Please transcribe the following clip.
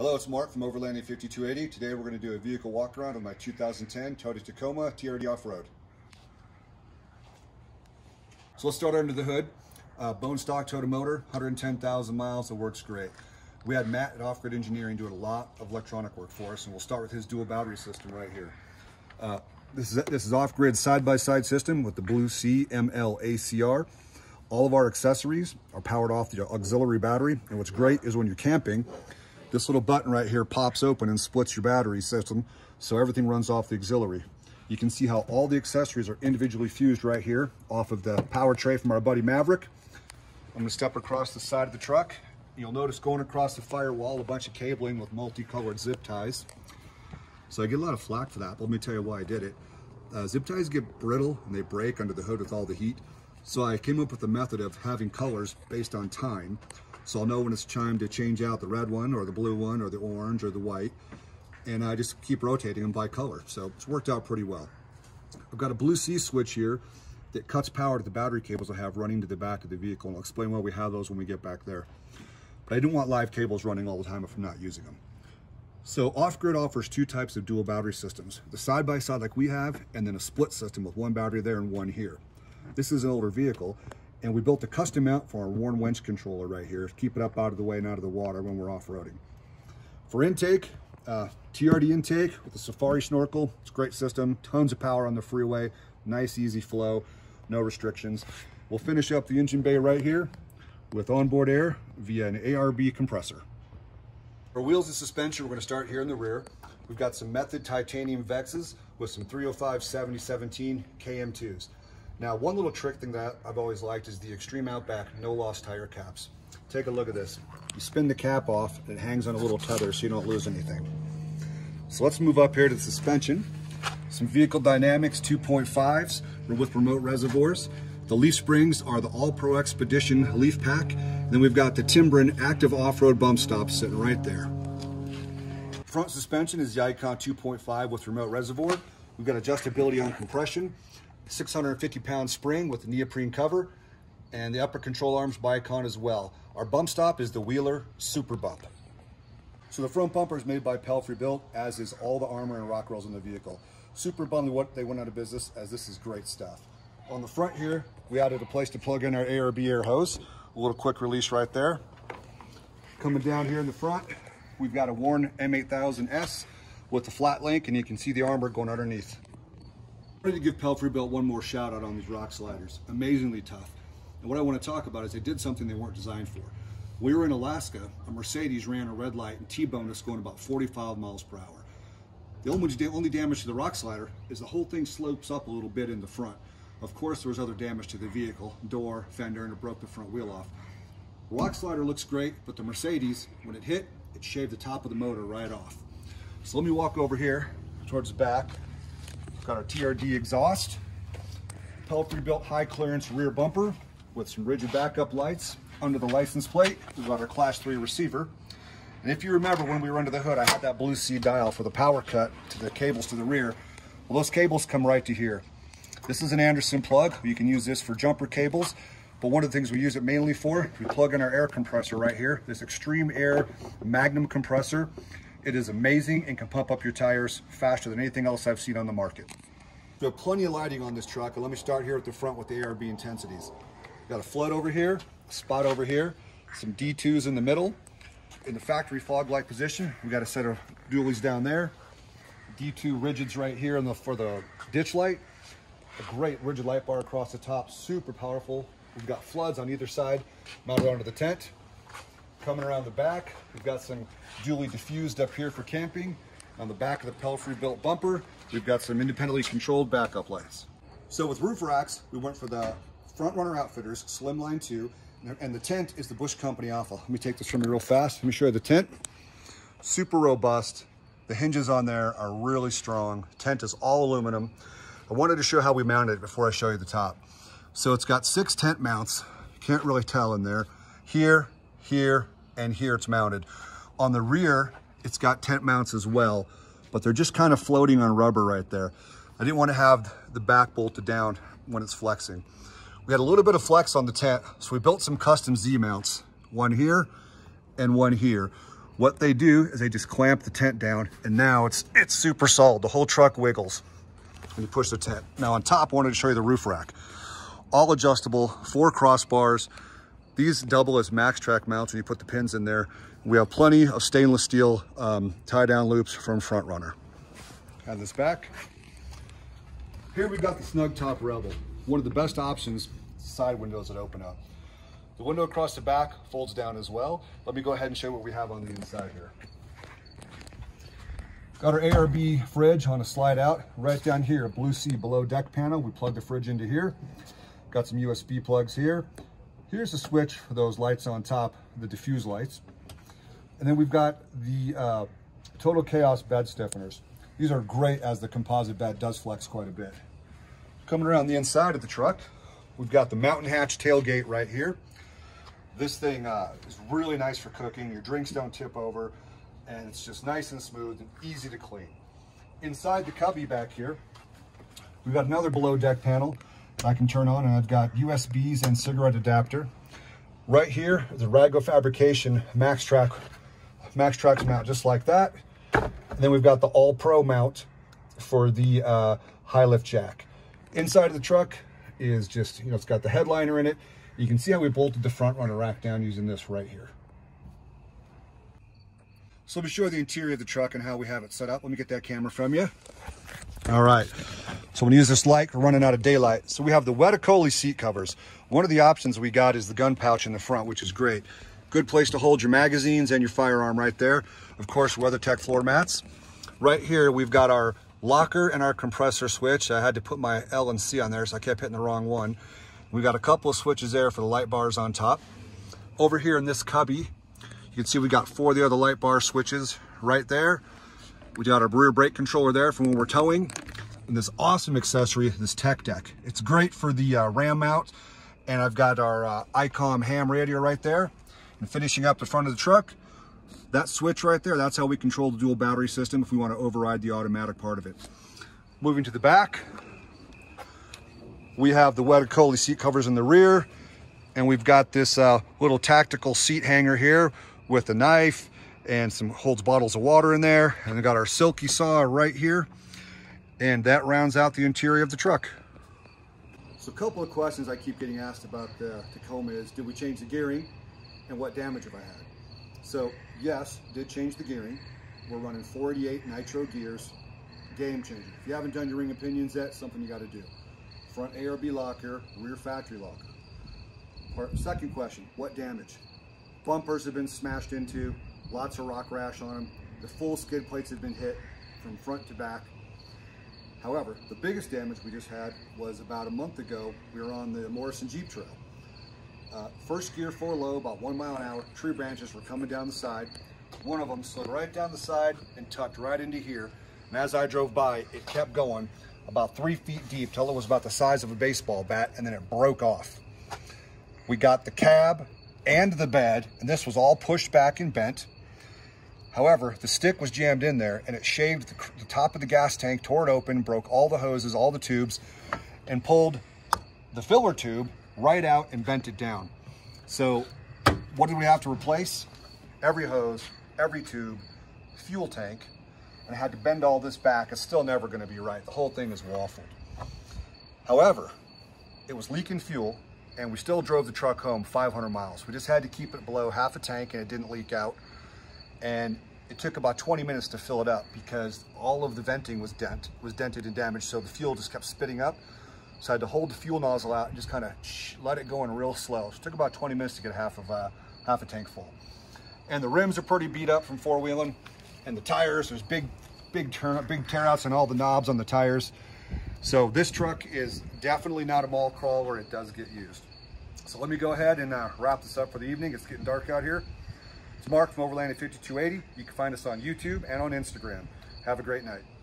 Hello, it's Mark from Overlanding 5280. Today we're going to do a vehicle walk around on my 2010 Toyota Tacoma TRD Off Road. So let's start under the hood. Bone stock Toyota motor, 110,000 miles, it works great. We had Matt at Off Grid Engineering doing a lot of electronic work for us, and we'll start with his dual battery system right here. This is Off Grid side-by-side system with the Blue Sea CML ACR. All of our accessories are powered off the auxiliary battery, and what's great is when you're camping, this little button right here pops open and splits your battery system, so everything runs off the auxiliary. You can see how all the accessories are individually fused right here off of the power tray from our buddy Maverick. I'm gonna step across the side of the truck. You'll notice going across the firewall, a bunch of cabling with multicolored zip ties. So I get a lot of flack for that, but let me tell you why I did it. Zip ties get brittle and they break under the hood with all the heat. So I came up with a method of having colors based on time. So I'll know when it's time to change out the red one or the blue one or the orange or the white. And I just keep rotating them by color. So it's worked out pretty well. I've got a Blue Sea switch here that cuts power to the battery cables I have running to the back of the vehicle. And I'll explain why we have those when we get back there. But I don't want live cables running all the time if I'm not using them. So Off Grid offers two types of dual battery systems. The side-by-side like we have, and then a split system with one battery there and one here. This is an older vehicle, and we built a custom mount for our Warn winch controller right here to keep it up out of the way and out of the water when we're off-roading. For intake, TRD intake with the Safari snorkel. It's a great system, tons of power on the freeway, nice easy flow, no restrictions. We'll finish up the engine bay right here with onboard air via an ARB compressor. For wheels and suspension, we're going to start here in the rear. We've got some Method Titanium Vexes with some 305/70/17 KM2s. Now, one little trick thing that I've always liked is the Extreme Outback no-loss tire caps. Take a look at this. You spin the cap off, and it hangs on a little tether so you don't lose anything. So let's move up here to the suspension. Some Vehicle Dynamics 2.5s with remote reservoirs. The leaf springs are the All-Pro Expedition leaf pack. And then we've got the Timbren active off-road bump stops sitting right there. Front suspension is the Icon 2.5 with remote reservoir. We've got adjustability on compression, 650-pound spring with the neoprene cover, and the upper control arms by Icon as well. Our bump stop is the Wheeler Super Bump. So the front bumper is made by Pelfrey Built, as is all the armor and rock rolls in the vehicle. Super bummed what they went out of business, as this is great stuff. On the front here, we added a place to plug in our ARB air hose. A little quick release right there. Coming down here in the front, we've got a Warn M8000S with the flat link, and you can see the armor going underneath. I wanted to give Pelfrey Built one more shout out on these rock sliders. Amazingly tough. And what I want to talk about is they did something they weren't designed for. We were in Alaska, a Mercedes ran a red light and T-boned us going about 45 miles per hour. The only damage to the rock slider is the whole thing slopes up a little bit in the front. Of course, there was other damage to the vehicle, door, fender, and it broke the front wheel off. Rock slider looks great, but the Mercedes, when it hit, it shaved the top of the motor right off. So let me walk over here towards the back. We've got our TRD exhaust, Pelfrey Built high clearance rear bumper, with some Rigid backup lights. Under the license plate, we've got our Class 3 receiver. And if you remember, when we were under the hood, I had that Blue Sea dial for the power cut to the cables to the rear. Well, those cables come right to here. This is an Anderson plug. You can use this for jumper cables, but one of the things we use it mainly for, we plug in our air compressor right here, this Extreme Air Magnum compressor. It is amazing and can pump up your tires faster than anything else I've seen on the market. There are plenty of lighting on this truck, and let me start here at the front with the ARB intensities. Got a flood over here, a spot over here, some D2s in the middle. In the factory fog light position, we got a set of dualies down there. D2 rigids right here for the ditch light. A great Rigid light bar across the top, super powerful. We've got floods on either side, mounted onto the tent. Coming around the back, we've got some dually diffused up here for camping. On the back of the Pelfrey Built bumper, we've got some independently controlled backup lights. So with roof racks, we went for the Front Runner Outfitters, Slimline 2, and the tent is the Bush Company Alpha. Let me take this from you real fast. Let me show you the tent. Super robust. The hinges on there are really strong. Tent is all aluminum. I wanted to show how we mounted it before I show you the top. So it's got 6 tent mounts. You can't really tell in there. Here, here, and here it's mounted. On the rear, it's got tent mounts as well, but they're just kind of floating on rubber right there. I didn't want to have the back bolted down when it's flexing. We had a little bit of flex on the tent, so we built some custom Z mounts, one here and one here. What they do is they just clamp the tent down, and now it's super solid. The whole truck wiggles when you push the tent. Now on top, I wanted to show you the roof rack. All adjustable, 4 crossbars. These double as Maxtrax mounts when you put the pins in there. We have plenty of stainless steel tie-down loops from Front Runner. Have this back. Here we got the SnugTop Rebel. One of the best options, side windows that open up. The window across the back folds down as well. Let me go ahead and show you what we have on the inside here. Got our ARB fridge on a slide out. Right down here, a Blue Sea below deck panel. We plug the fridge into here. Got some USB plugs here. Here's the switch for those lights on top, the diffuse lights. And then we've got the Total Chaos bed stiffeners. These are great as the composite bed does flex quite a bit. Coming around the inside of the truck, we've got the Mountain Hatch tailgate right here. This thing is really nice for cooking. Your drinks don't tip over, and it's just nice and smooth and easy to clean. Inside the cubby back here, we've got another below deck panel that I can turn on, and I've got USBs and cigarette adapter. Right here is a RAGO Fabrication Maxtrax mount, just like that. And then we've got the All-Pro mount for the HiLift jack. Inside of the truck is just, it's got the headliner in it. You can see how we bolted the Front Runner rack down using this right here. So let me show you the interior of the truck and how we have it set up. Let me get that camera from you. All right, so when you use this light, we're running out of daylight. So we have the Wet Okole seat covers. One of the options we got is the gun pouch in the front, which is great. Good place to hold your magazines and your firearm right there. Of course, WeatherTech floor mats. Right here, we've got our locker and our compressor switch. I had to put my L and C on there, so I kept hitting the wrong one. We've got a couple of switches there for the light bars on top. Over here in this cubby, you can see we got 4 of the other light bar switches right there. We got our rear brake controller there for when we're towing. And this awesome accessory, this tech deck. It's great for the RAM mount. And I've got our Icon ham radio right there. And finishing up the front of the truck, that switch right there, that's how we control the dual battery system if we want to override the automatic part of it. Moving to the back. We have the Wet Okole seat covers in the rear, and we've got this little tactical seat hanger here with a knife and some holds bottles of water in there. And we've got our silky saw right here, and that rounds out the interior of the truck. So a couple of questions I keep getting asked about the Tacoma is, did we change the gearing and what damage have I had? So yes, did change the gearing. We're running 488 nitro gears, game changer. If you haven't done your ring opinions yet, something you gotta do. Front ARB locker, rear factory locker. Second question, what damage? Bumpers have been smashed into, lots of rock rash on them. The full skid plates have been hit from front to back. However, the biggest damage we just had was about a month ago. We were on the Morrison Jeep Trail. First gear, 4 low, about 1 mile an hour. Tree branches were coming down the side. One of them slid right down the side and tucked right into here. And as I drove by, it kept going about 3 feet deep till it was about the size of a baseball bat, and then it broke off. We got the cab and the bed, and this was all pushed back and bent. However, the stick was jammed in there, and it shaved the top of the gas tank, tore it open, broke all the hoses, all the tubes, and pulled the filler tube right out and bent it down. So what did we have to replace? Every hose, every tube, fuel tank, and I had to bend all this back. It's still never gonna be right. The whole thing is waffled. However, it was leaking fuel, and we still drove the truck home 500 miles. We just had to keep it below half a tank, and it didn't leak out. And it took about 20 minutes to fill it up because all of the venting was dented and damaged, so the fuel just kept spitting up. So I had to hold the fuel nozzle out and just kind of let it go in real slow. So it took about 20 minutes to get half a tank full. And the rims are pretty beat up from four-wheeling. And the tires, there's big tearouts and all the knobs on the tires. So this truck is definitely not a mall crawler. It does get used. So let me go ahead and wrap this up for the evening. It's getting dark out here. It's Mark from Overlanding 5280. You can find us on YouTube and on Instagram. Have a great night.